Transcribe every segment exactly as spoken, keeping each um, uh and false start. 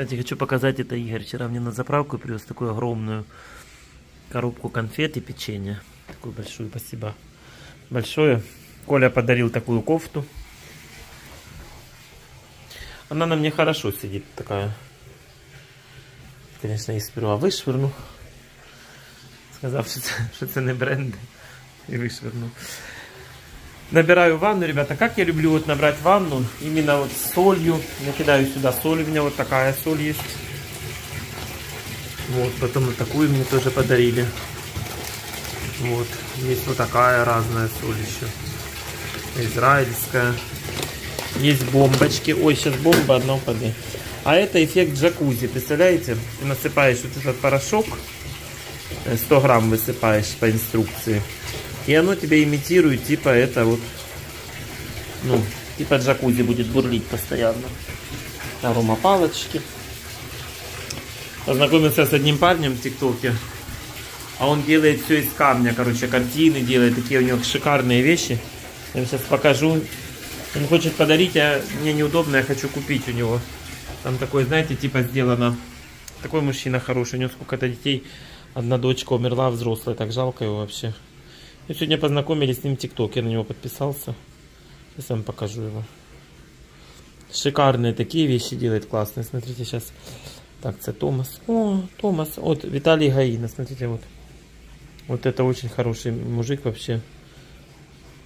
Кстати, хочу показать это, Игорь. Вчера мне на заправку привез такую огромную коробку конфет и печенья. Такую большую, спасибо. Большое. Коля подарил такую кофту. Она на мне хорошо сидит, такая. Конечно, я сперва вышвырну, сказав, что это не бренды, и вышвырну. Набираю ванну, ребята. Как я люблю вот набрать ванну, именно вот с солью. Накидаю сюда соль, у меня вот такая соль есть. Вот, потом вот такую мне тоже подарили. Вот, есть вот такая разная соль еще. Израильская. Есть бомбочки. Ой, сейчас бомба одна упадет. А это эффект джакузи, представляете? Насыпаешь вот этот порошок, сто грамм высыпаешь по инструкции. И оно тебе имитирует, типа это вот, ну, типа джакузи будет бурлить постоянно. Арома палочки. Познакомился с одним парнем в ТикТоке. А он делает все из камня, короче, картины делает. Такие у него шикарные вещи. Я вам сейчас покажу. Он хочет подарить, а мне неудобно, я хочу купить у него. Там такой, знаете, типа сделано. Такой мужчина хороший, у него сколько-то детей. Одна дочка умерла, взрослая, так жалко его вообще. Мы сегодня познакомились с ним в ТикТоке, я на него подписался. Сейчас я вам покажу его. Шикарные такие вещи делает, классные. Смотрите, сейчас. Так, это Томас. О, Томас. Вот, Виталий Гаина, смотрите, вот. Вот это очень хороший мужик вообще.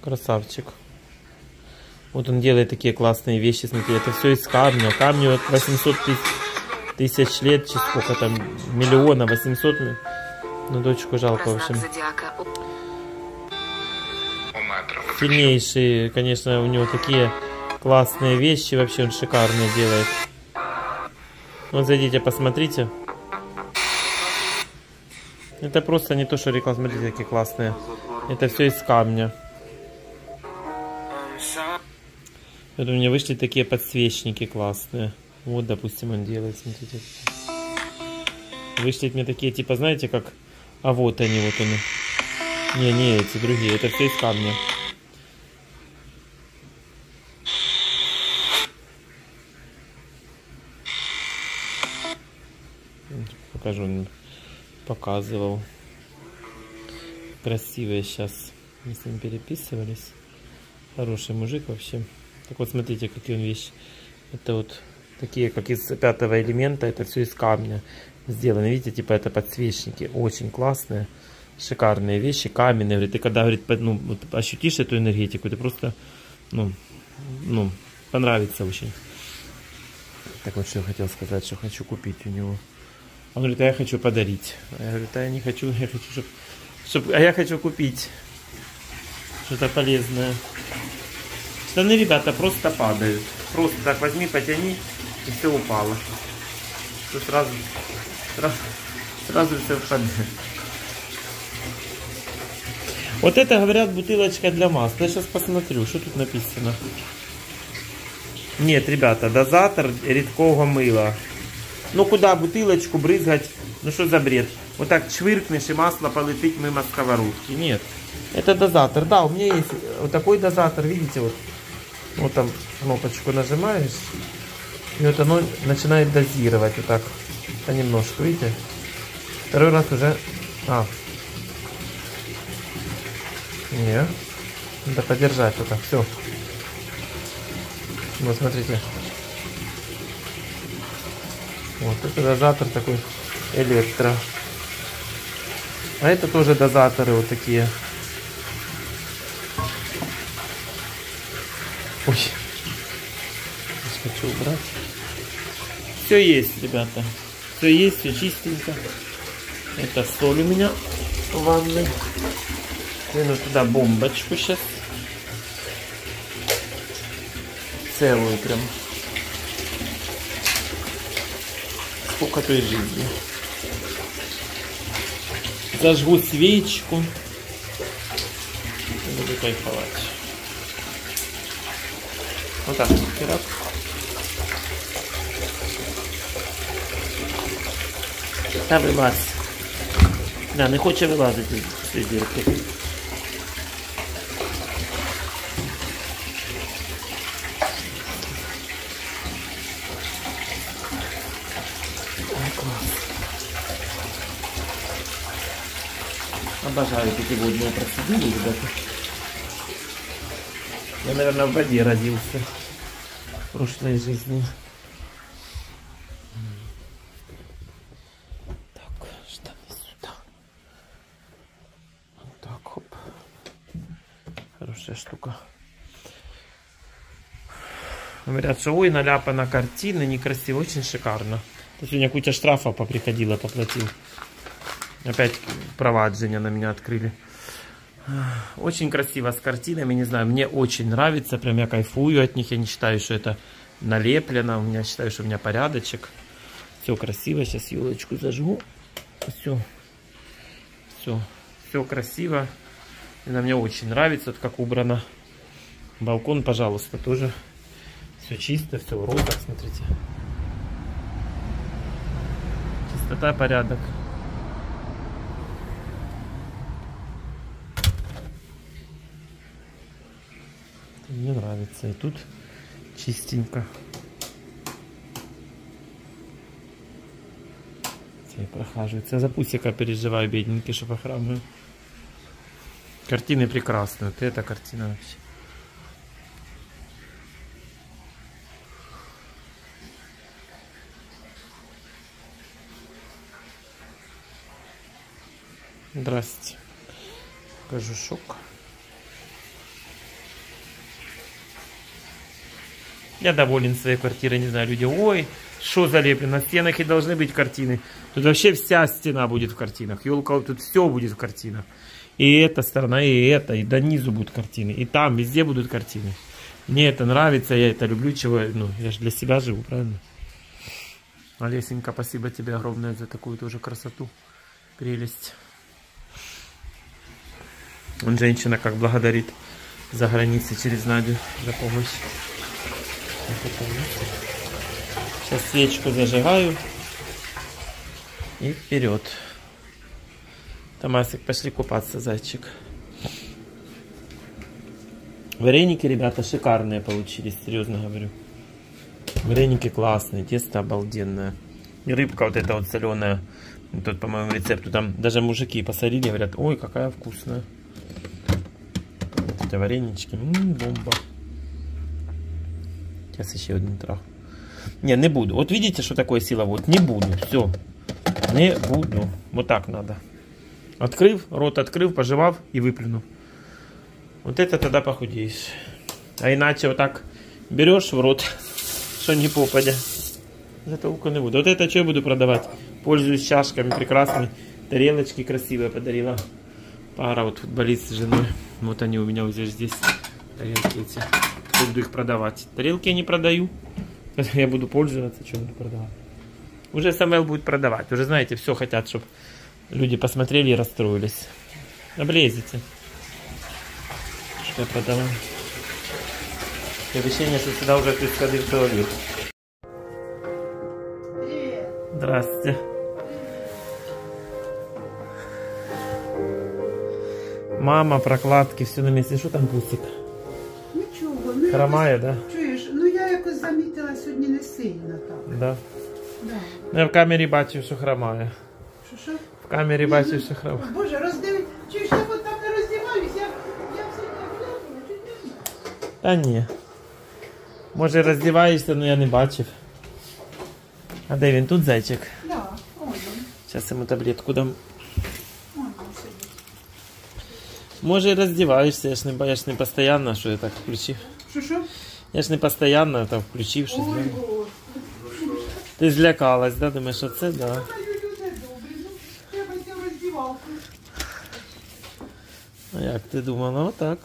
Красавчик. Вот он делает такие классные вещи, смотрите, это все из камня. Камню вот восемьсот тысяч лет, сколько там, миллиона, восемьсот. Ну, дочку жалко, в общем. Сильнейшие, конечно, у него такие классные вещи, вообще он шикарно делает. Вот зайдите, посмотрите. Это просто не то, что реклама, смотрите, какие классные. Это все из камня. Вот у меня вышли такие подсвечники классные. Вот, допустим, он делает, смотрите. Вышли мне такие, типа, знаете, как... А вот они, вот они. Не, не, эти другие, это все из камня. Покажу, он показывал. Красивые сейчас. Мы с ним переписывались. Хороший мужик вообще. Так вот, смотрите, какие он вещи. Это вот такие, как из пятого элемента. Это все из камня сделано. Видите, типа это подсвечники. Очень классные, шикарные вещи. Каменные. Говорит, ты когда, говорит, ну, вот ощутишь эту энергетику, ты просто, ну, ну, понравится очень. Так вот, что я хотел сказать, что хочу купить у него. Он говорит, а я хочу подарить. А я говорю, а я не хочу, я хочу, чтобы... Чтоб... А я хочу купить что-то полезное. Штаны, ребята, просто падают. Просто так возьми, потяни, и все упало. Все сразу, сразу, сразу все падает. Вот это, говорят, бутылочка для масла. Я сейчас посмотрю, что тут написано. Нет, ребята, дозатор редкого мыла. Ну куда бутылочку брызгать? Ну что за бред? Вот так чвыркнешь, и масло полетит мимо сковородки. Нет. Это дозатор. Да, у меня есть вот такой дозатор, видите, вот. Вот там кнопочку нажимаешь, и вот оно начинает дозировать вот так. Это немножко, видите? Второй раз уже... А. Не. Надо подержать вот так, все. Вот, смотрите. Вот, это дозатор такой электро. А это тоже дозаторы вот такие. Ой. Хочу убрать. Все есть, ребята. Все есть, все чистенько. Это соль у меня в ванной. Кину туда бомбочку сейчас. Целую прям. Сколько той жизни. Зажгу свечку. Буду кайфовать. Вот так, херак. Та вилазь. Да, не хоче вилазити з цієї дірки. Класс. Обожаю пятиводные процедуры, ребята. Я, наверное, в воде родился в прошлой жизни. Так, штаны сюда. Вот так, оп. Хорошая штука. Говорят, что ой, наляпана картина, некрасиво, очень шикарно. Ты сегодня куча штрафа поприходила, поплатил. Опять проваджение на меня открыли. Очень красиво с картинами, не знаю, мне очень нравится, прям я кайфую от них, я не считаю, что это налеплено, я считаю, что у меня порядочек. Все красиво, сейчас елочку зажгу. Все, все, все красиво. Она мне очень нравится, вот как убрано. Балкон, пожалуйста, тоже. Все чисто, все в розах, смотрите. Чистота, порядок. Мне нравится. И тут чистенько. Все прохаживаются. Я за пусика переживаю, бедненький, что похрамываю. Картины прекрасные. Вот эта картина вообще. Здрасте. Кожушок. Я доволен своей квартирой. Не знаю, люди, ой, что залеплено. На стенах и должны быть картины. Тут вообще вся стена будет в картинах. Елка, тут все будет в картинах. И эта сторона, и эта, и до низу будут картины. И там, везде будут картины. Мне это нравится, я это люблю. Чего, ну, я же для себя живу, правильно? Олесенька, спасибо тебе огромное за такую тоже красоту. Прелесть. Он женщина как благодарит за границей через Надю за помощь. Сейчас свечку зажигаю. И вперед. Томасик, пошли купаться, зайчик. Вареники, ребята, шикарные получились, серьезно говорю. Вареники классные, тесто обалденное. И рыбка вот эта вот соленая. Тут, по моему рецепту, там даже мужики посолили, говорят, ой, какая вкусная. Это варенички. М-м, бомба. Сейчас еще один трах. Не, не буду. Вот видите, что такое сила? Вот не буду. Все. Не буду. Вот так надо. Открыв, рот открыв, пожевав и выплюнув. Вот это тогда похудеешь. А иначе вот так берешь в рот, что не попадя. Зато лука не буду. Вот это что я буду продавать? Пользуюсь чашками прекрасными. Тарелочки красивые подарила. Пара вот футболист с женой. Вот они у меня вот здесь, здесь тарелки эти. Буду их продавать. Тарелки я не продаю. Я буду пользоваться, чем буду продавать. Уже СМЛ будет продавать. Уже, знаете, все хотят, чтобы люди посмотрели и расстроились. Облезете. Что я продавал? Обещание, что сюда уже приходил туалет. Привет. Здрасте. Мама, прокладки, все на месте. Что там пустик? Нічого. Ну, хромає, да? Чуєш, ну я якось замітила сьогодні не сильно так. Да. Да. Ну, я в камері бачив, що хромає. Що, що? В камері бачив, що хромає. Боже, роздив... Чуєш, я от так не роздіваюсь, я, я все глянула, чуть не знаю. Та ні. Може роздіваєшся, але я не бачив. А де він? Тут зайчик? Да, он. Зараз йому таблетку дам. Може і роздіваєшся, я ж не, я ж не постійно, що я так включив. Що-що? Я ж не постійно там включив щось. Ой, Боже. Ти злякалась, да? Думаєш, що це, да. А як ти думала? Отак.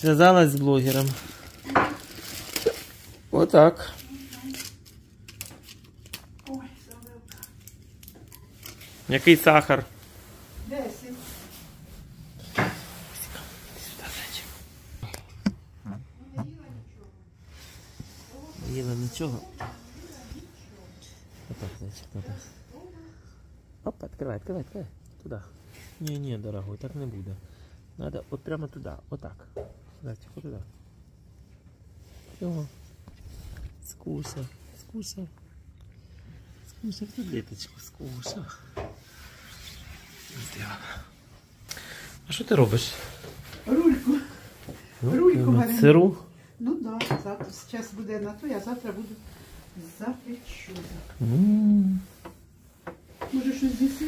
Зв'язалась з блогером. Отак. Ой, завелка. Який сахар? Десять. Ела ничего. Вот так, значит, надо. Оп, открывай, открывай, открывай. Туда. Не-не, дорогой, так не буду. Надо вот прямо туда, вот так. Значит, вот туда. Все. Скуса, скуса. Ну, сейчас таблеточку скушаю. А що ти робиш? Рульку. Ну, Рульку варимо. Сиру? Ну да, завтра. Зараз буде на то, я завтра буду запечу. Mm. Може щось з'їсти?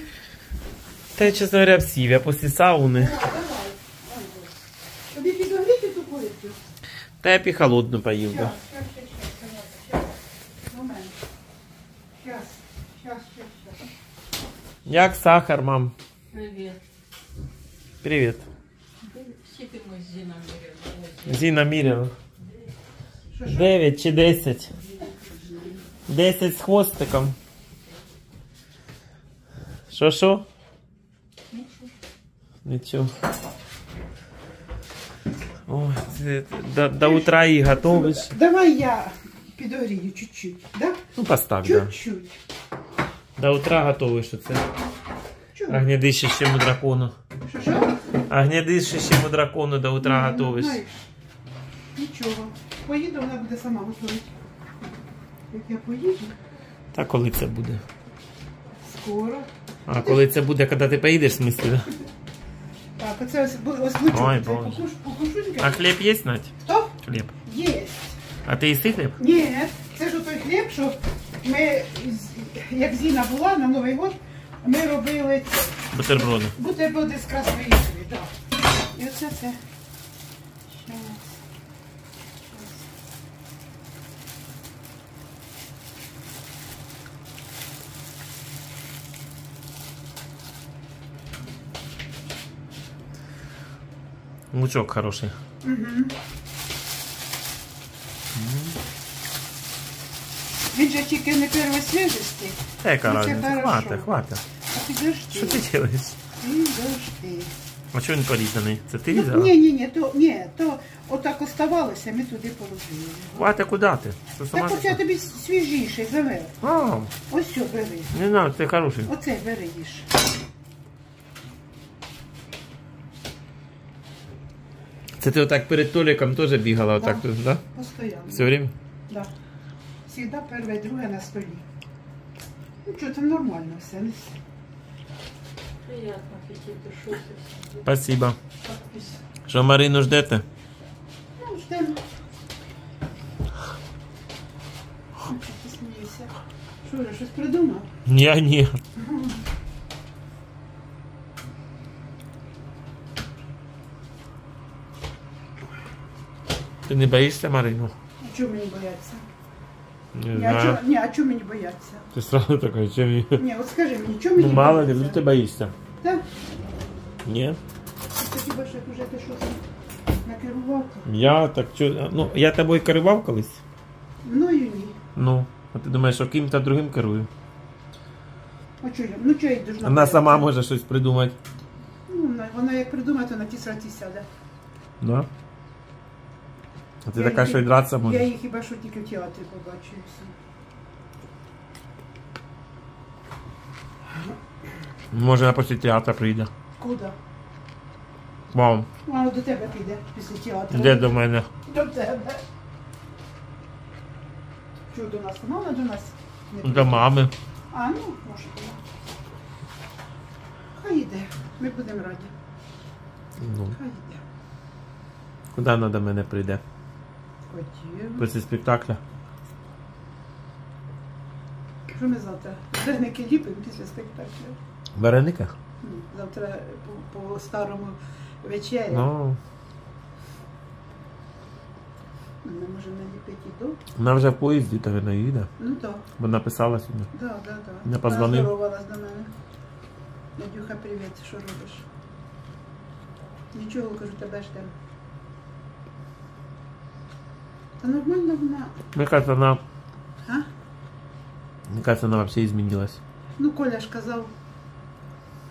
Та я, чесно говоря, всів, я після сауни. А, давай, давай. Тобі підогріти ту курицю? Та я піхолодну поїв. Щас, щас, щас, щас, щас. Момент. Щас, щас, щас, щас. Як сахар, мам? Привіт. Привет. Зина Миряна. девять чи десять? десять с хвостиком. Шо-шо? Ничего. О, до, до утра и готовишь. Давай я подогрею чуть-чуть, да? Ну поставь, чуть -чуть. Да. До утра готовишь это. Огнедышащему дракону. Що-що? Огнедышащему дракону до утра готовишь. Нічого. Поїду, вона буде сама готувати. Як я поїду? Та коли це буде? Скоро. А коли це буде, коли ти поїдеш, в смислі, да? Так, оце ось, ось лучок. А хліб є, Надь? Хто? Хліб. Є. А ти їси хліб? Ні, це ж той хліб, що ми, як Зіна була на Новий год, ми робили бутерброди. Бутерброди з красної ікри, так. І оце це. Щас. Лучок хороший. Угу. Він же тільки не першої свіжості. Яка разниця? Хватить, хватить. Что ты делаешь? Подожди. А что он порезанный? Это ты взяла? Не, не, не, то, не, то вот так оставалось, а мы туда положили. Хватит, куда ты? Так вот я тебе свежейший завел. А. Вот все, бери. Не знаю, ты хороший. Вот это бери, ешь. Это ты вот так перед Толиком тоже бегала, вот да. Так тут, да? Постоянно. Все время? Да. Всегда первое, другое на столе. Ну что, там нормально все. Приятно, хотите. Спасибо. Что, Марину ждете? Ну, ждем. Что, я что-то придумал? Я не. Ты не боишься Марину? А чего мне бояться? Не, не, а чё, не, а чё мне бояться? Ты сразу такой, чем я? Не, вот скажи мне, чё мне бояться? Ну мало ли, ну ты боишься. Да? Не. Спасибо, что уже ты что-то накерувал. Я так чё, ну я тобой керував колись? Ну и не. Ну, а ты думаешь, что кем-то другим керую? А чё я, ну чё я должна? Она сама может что-то придумать. Ну, она, она как придумает, она ті сраті сяде. Да? А ти я така, їх, що і драться можеш? Я їх хіба що тільки в театрі побачу, і все. Може, вона після театру прийде. Куди? Мам. Мама до тебе піде після театру. Де до мене? До тебе. Що, до нас? Мама до нас? Не до мами. А, ну, може, буде. Хай йде, ми будемо раді. Ну. Хай йде. Куди вона до мене прийде? Після спектакля. Що ми завтра? Вареники ліпимо після спектакля. Вареника? Завтра по старому вечері. Ну. Ми можемо наліпити і до. Вона вже в поїзді, то вона їде. Ну так. Бо написала сюди. Так, так, так. Вона позвонила. Вона здоровалась до мене. Надюха, привіт, що робиш? Нічого, кажу, тебе ждемо. Да нормально вона. Мне кажется, она... А? Мне кажется, она вообще изменилась. Ну, Коля ж казал,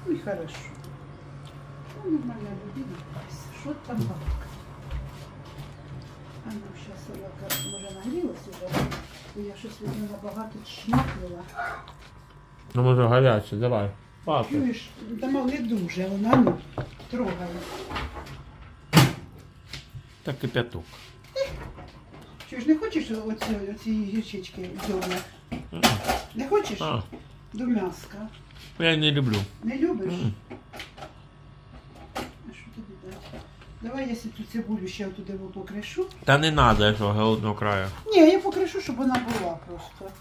ну и хорошо. Ну, нормально, любимый. Что там бабка? А ну, сейчас она, может, нагрелась уже. Я что-то сегодня набагато чмакнула. Ну, может, горячая, давай. Папа. Чуешь, там не дуже, вона, ну, трогала. Так и пяток. Чуєш, не хочеш оці, оці гірчички зерна? Не хочешь? А. До мяска. Я не люблю. Не любишь? Mm. А що тобі дати? Давай я цю цибулю ще туди покришу. Та не треба, що голодного краю. Ні, я покришу, щоб вона була просто.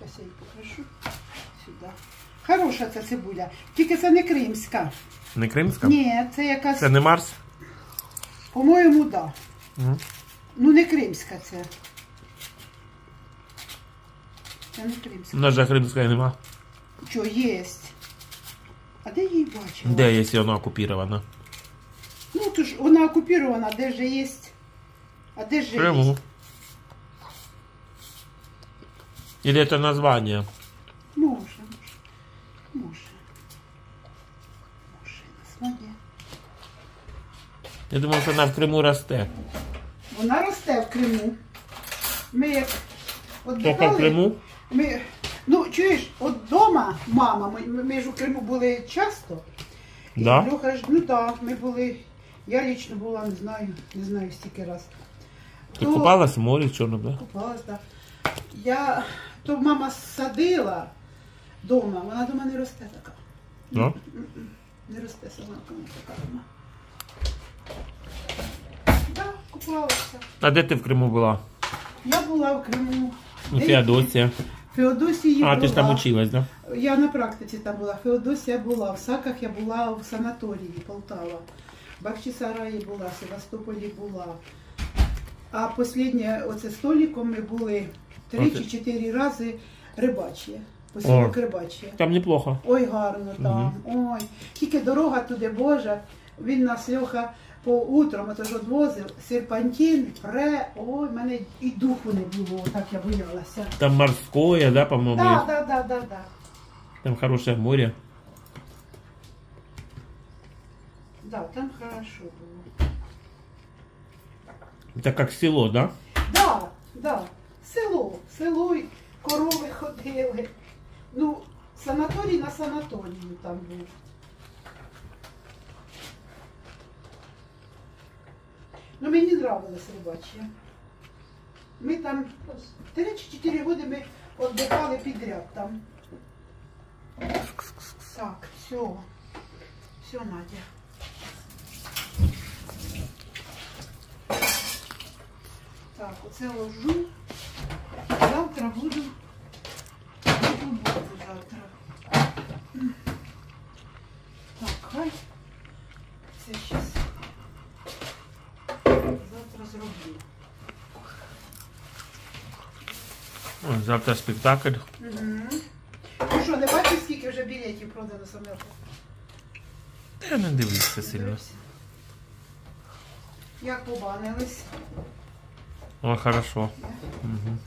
Зараз я її покришу сюди. Хороша ця цибуля, тільки це не кримська. Не кримська? Ні, це якась... Це не Марс? По-моєму, так. Да. Mm. Ну не кримська це. Це не кримська. У нас же кримської нема. Що, є. А де її бачила? Де, якщо вона окупірована? Ну, то ж вона окупірована, де ж є? А де ж Криму. Є? Или это название? Може, може. Може. Може, названня. Я думаю, що вона в Криму росте. Вона росте в Криму. Ми як відбігали... в Криму? Ми... Ну, чуєш, от вдома, мама, ми, ми ж у Криму були часто. Да? І Льоха ж, ну так, да, ми були, я лично була, не знаю, не знаю стільки раз. Ти то... купалась в морі в Чорному, да? Купалась, так. Да. Я, то мама садила вдома, вона дома не росте така. Да? Не росте сама така дома. Да, купалася. А де ти в Криму була? Я була в Криму. У Феодосії. Феодосії а, була. Ти ж там училась, да? Я на практиці там була. Феодосія була, в Саках я була, в санаторії Полтава. В Бахчисараї була, в Севастополі була. А останнє, оце з Толіком ми були три чи чотири рази Рибачі. Посілок Рибачі. Там неплохо. Ой, гарно там. Угу. Ой. Тільки дорога туди Божа. Він нас, Льоха, поутром отож одвозив, серпантин, пре, ой, в мене і духу не було, так я боялася. Там морське, да, по-моєму? Да, да, да, да, да. Там хороше море. Да, там хорошо було. Это как село, да? Да, да, село, село, корови ходили. Ну, санаторій на санаторію там був. Ну, мені нравилось Рибачі. Ми там три-чотири роки ми віддихали підряд там. Так, все. Все, Надя. Так, оце ложу. Завтра буду. Буду, буду завтра. Так, хай. Це зараз. Ой, завтра спектакль. Угу. Ну що, не бачиш, скільки вже білетів продано самих? Я не дивлюся сильно. Як побанились? О, хорошо. Yeah. Угу.